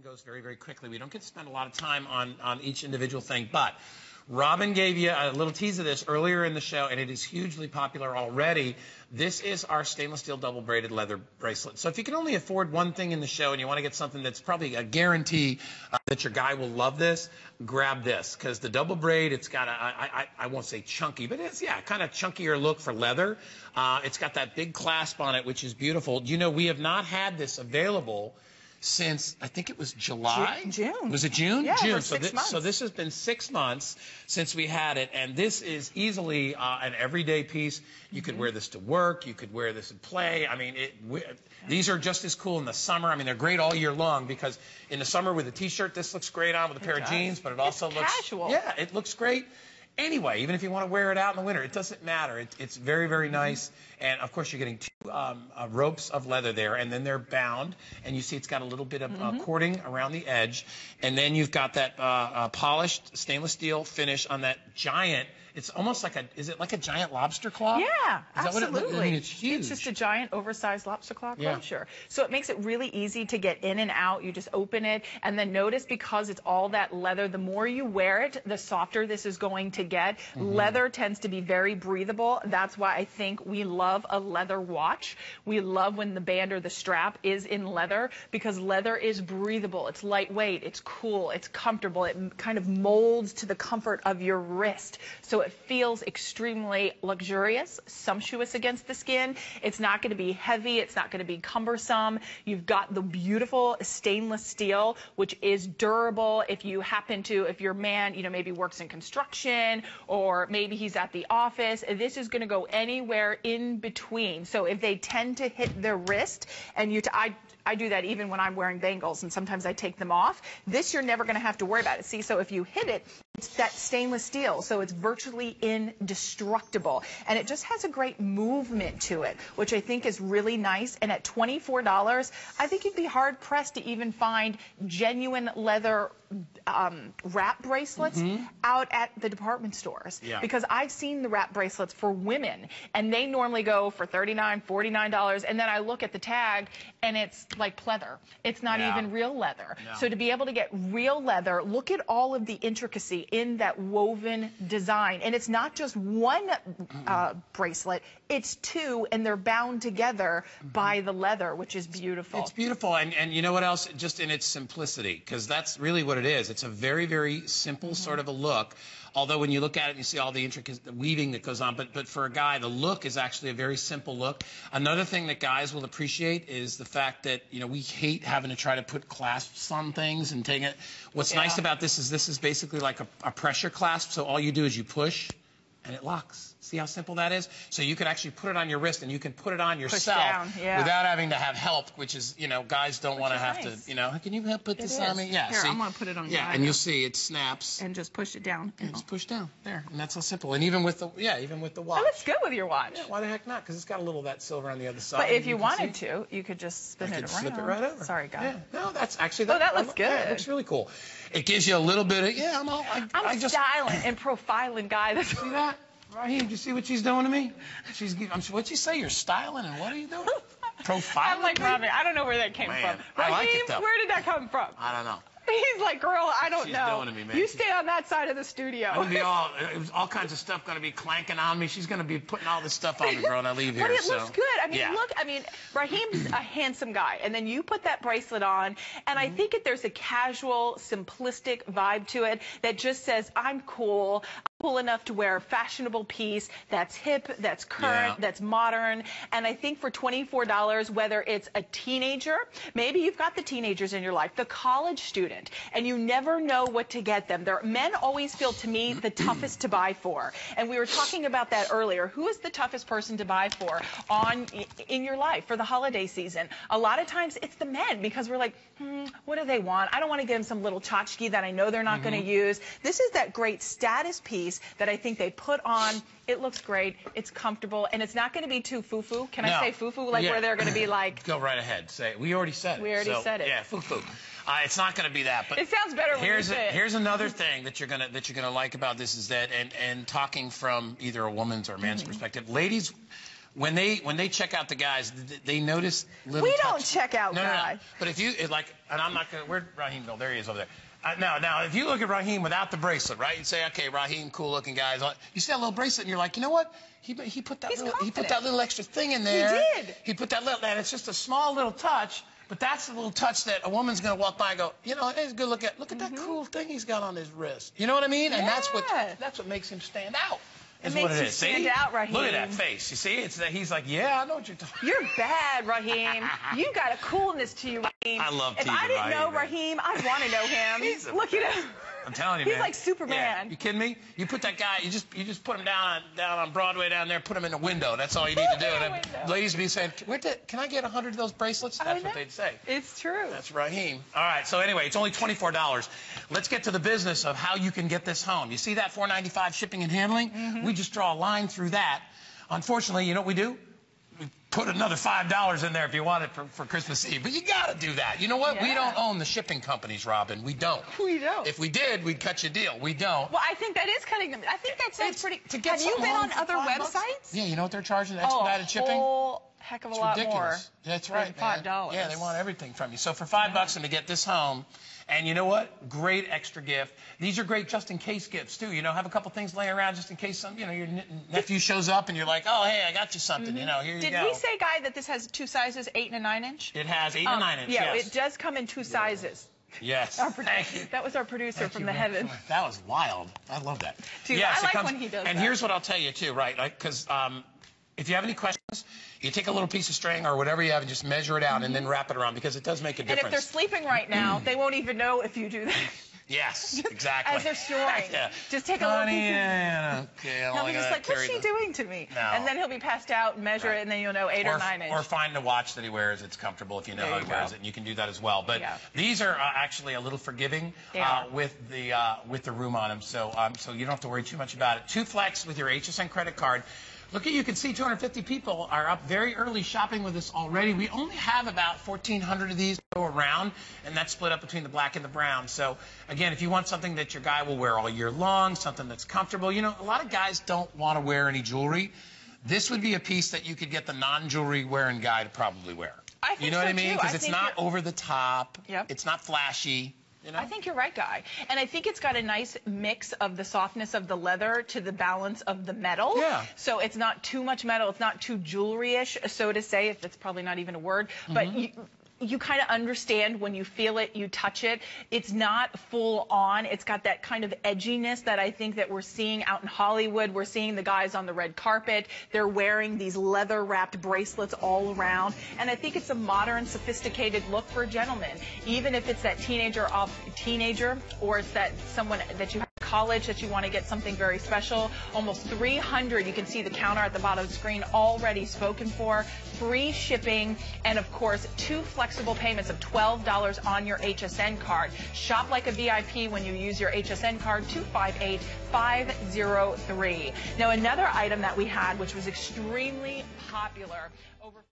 thing goes very, very quickly. We don't get to spend a lot of time on each individual thing, but Robin gave you a little tease of this earlier in the show, and it is hugely popular already. This is our stainless steel double-braided leather bracelet. So if you can only afford one thing in the show and you want to get something that's probably a guarantee that your guy will love this, grab this. Because the double braid, it's got a, I won't say chunky, but it's, yeah, kind of chunkier look for leather. It's got that big clasp on it, which is beautiful. You know, we have not had this available since, I think it was July? June. Was it June? Yeah, June. So this has been 6 months since we had it, and this is easily an everyday piece. You could wear this to work. You could wear this to play. I mean, these are just as cool in the summer. I mean, they're great all year long because in the summer with a T-shirt, this looks great on with a pair of jeans, but it also looks casual. Yeah, it looks great. Anyway, even if you want to wear it out in the winter, it doesn't matter. It's very, very nice. And, of course, you're getting two ropes of leather there, and then they're bound. And you see it's got a little bit of cording around the edge. And then you've got that polished stainless steel finish on that giant. It's almost like a, is it like a giant lobster claw? Yeah, absolutely. What it, I mean, it's huge. It's just a giant oversized lobster claw closure. So it makes it really easy to get in and out. You just open it, and then notice because it's all that leather, the more you wear it, the softer this is going to get. Leather tends to be very breathable. That's why I think we love a leather watch. We love when the band or the strap is in leather, because leather is breathable. It's lightweight, it's cool, it's comfortable. It kind of molds to the comfort of your wrist. So it feels extremely luxurious, sumptuous against the skin. It's not going to be heavy. It's not going to be cumbersome. You've got the beautiful stainless steel, which is durable. If you happen to, if your man, you know, maybe works in construction, or maybe he's at the office, this is going to go anywhere in between. So if they tend to hit their wrist, and you, I do that even when I'm wearing bangles, and sometimes I take them off. This, you're never going to have to worry about it. See, so if you hit it, it's that stainless steel, so it's virtually indestructible. And it just has a great movement to it, which I think is really nice. And at $24, I think you'd be hard-pressed to even find genuine leather wrap bracelets out at the department stores. Yeah. Because I've seen the wrap bracelets for women, and they normally go for $39, $49. And then I look at the tag, and it's like pleather. It's not even real leather. No. So to be able to get real leather, look at all of the intricacy in that woven design. And it's not just one bracelet, it's two, and they're bound together by the leather, which is beautiful. It's beautiful. And you know what else? Just in its simplicity, because that's really what it is. It's a very, very simple sort of a look. Although when you look at it, you see all the intricate weaving that goes on. But for a guy, the look is actually a very simple look. Another thing that guys will appreciate is the fact that, you know, we hate having to try to put clasps on things and take it. What's nice about this is basically like a pressure clasp. So all you do is you push, and it locks. See how simple that is? So you can actually put it on your wrist, and you can put it on yourself without having to have help, which is, you know, guys don't want to have to, you know, can you help put this on me? Yeah, here, I'm going to put it on your and you'll see it snaps. And just push it down. And just push down. There. And that's how simple. And even with the, even with the watch. It looks good with your watch. Yeah, why the heck not? Because it's got a little of that silver on the other side. But if you wanted to, you could just spin it around. Slip it right over. Sorry, guys. Yeah. No, that's actually, that, oh, that looks good. Yeah, it looks really cool. It gives you a little bit of, I'm a styling and profiling guy. That's see that? Raheem, do you see what she's doing to me? She's, what'd she say? You're styling, and what are you doing? Profiling? I'm like, Robin, I don't know where that came from. Raheem, like it, where did that come from? I don't know. He's like, girl, I don't know. She's doing to me, man. You stay on that side of the studio. I'm gonna be all, all kinds of stuff going to be clanking on me. She's going to be putting all this stuff on me, girl, and I leave here. But it looks good. I mean, look, I mean, Raheem's a handsome guy, and then you put that bracelet on, and I think that there's a casual, simplistic vibe to it that just says, I'm cool. Cool enough to wear a fashionable piece that's hip, that's current, that's modern. And I think for $24, whether it's a teenager, maybe you've got the teenagers in your life, the college student, and you never know what to get them. Men always feel to me the toughest to buy for. And we were talking about that earlier. Who is the toughest person to buy for in your life for the holiday season? A lot of times it's the men, because we're like, what do they want? I don't want to give them some little tchotchke that I know they're not going to use. This is that great status piece that I think they put on. It looks great. It's comfortable, and it's not going to be too foo-foo. Can I say foo-foo? Like where they're going to be like. Go right ahead. Say it. We already said it. We already said it. Yeah, foo-foo. It's not going to be that. But it sounds better when you say it. Here's another thing that you're going to like about this is that, and talking from either a woman's or a man's perspective, ladies When they check out the guys, they notice little touches. We don't check out guys. No. But if you like, and I'm not gonna. Where'd Raheem go? There he is over there. Now, if you look at Raheem without the bracelet, right? You say, okay, Raheem, cool looking guy. You see that little bracelet, and you're like, you know what? He put that little extra thing in there. He did. He put that little, and it's just a small little touch. But that's the little touch that a woman's going to walk by and go, you know, it's a good look at. Look at that cool thing he's got on his wrist. You know what I mean? And that's what makes him stand out. It makes you stand out, Raheem. Look at that face. You see? It's that he's like, yeah, I know what you're talking about. You're bad, Raheem. You got a coolness to you, Raheem. I love teasing Raheem. If I didn't know Raheem, I'd want to know him. Look at him. I'm telling you, man. He's like Superman. Yeah. You kidding me? You put that guy, you just put him down on Broadway down there, put him in a window. That's all you need to do. And ladies be saying, can I get 100 of those bracelets? That's what they'd say. It's true. That's Raheem. All right. So anyway, it's only $24. Let's get to the business of how you can get this home. You see that $4.95 shipping and handling? We just draw a line through that. Unfortunately, you know what we do? Put another $5 in there if you want it for Christmas Eve. But you got to do that. You know what? Yeah. We don't own the shipping companies, Robin. We don't. We don't. If we did, we'd cut you a deal. We don't. Well, I think that is cutting them. I think that sounds pretty... Have you been on other websites? Yeah, you know what they're charging? Expedited shipping? Oh, heck of a lot more. That's right, man. $5. Yeah, they want everything from you. So for $5 and to get this home... And you know what? Great extra gift. These are great just-in-case gifts, too. You know, have a couple things laying around just in case some, you know, your nephew shows up and you're like, oh, hey, I got you something. You know, here you go. Did we say, Guy, that this has two sizes, 8- and 9-inch? It has 8- and 9-inch, yeah, yes. It does come in two sizes. Yes. Thank you. That was our producer from the heavens. That was wild. I love that. Dude, yes, I like when he does that. And here's what I'll tell you, too, right? Because if you have any questions... You take a little piece of string or whatever you have and just measure it out and then wrap it around because it does make a difference. And if they're sleeping right now, they won't even know if you do that. Yes, exactly. As they're snoring. Just take a little piece of... Okay, I'll be just like, what's she doing to me? No. And then he'll be passed out and measure it and then you'll know 8 or 9 inches. Or find the watch that he wears. It's comfortable if you know how he wears it. And you can do that as well. But these are actually a little forgiving with the room on them. So, so you don't have to worry too much about it. Two flex with your HSN credit card. Look, you can see 250 people are up very early shopping with us already. We only have about 1,400 of these go around, and that's split up between the black and the brown. So, again, if you want something that your guy will wear all year long, something that's comfortable. You know, a lot of guys don't want to wear any jewelry. This would be a piece that you could get the non-jewelry wearing guy to probably wear. I think so, too. You know what I mean? Because it's not over the top. Yep. It's not flashy. You know? I think you're right, Guy. And I think it's got a nice mix of the softness of the leather to the balance of the metal. Yeah. So it's not too much metal. It's not too jewelry-ish, so to say. If that's probably not even a word. But you kind of understand when you feel it, you touch it. It's not full on. It's got that kind of edginess that I think that we're seeing out in Hollywood. We're seeing the guys on the red carpet. They're wearing these leather-wrapped bracelets all around. And I think it's a modern, sophisticated look for a gentleman. Even if it's that teenager or it's that someone that you have college that you want to get something very special. Almost 300. You can see the counter at the bottom of the screen already spoken for. Free shipping and, of course, 2 flexible payments of $12 on your HSN card. Shop like a VIP when you use your HSN card, 258-503. Now, another item that we had, which was extremely popular over...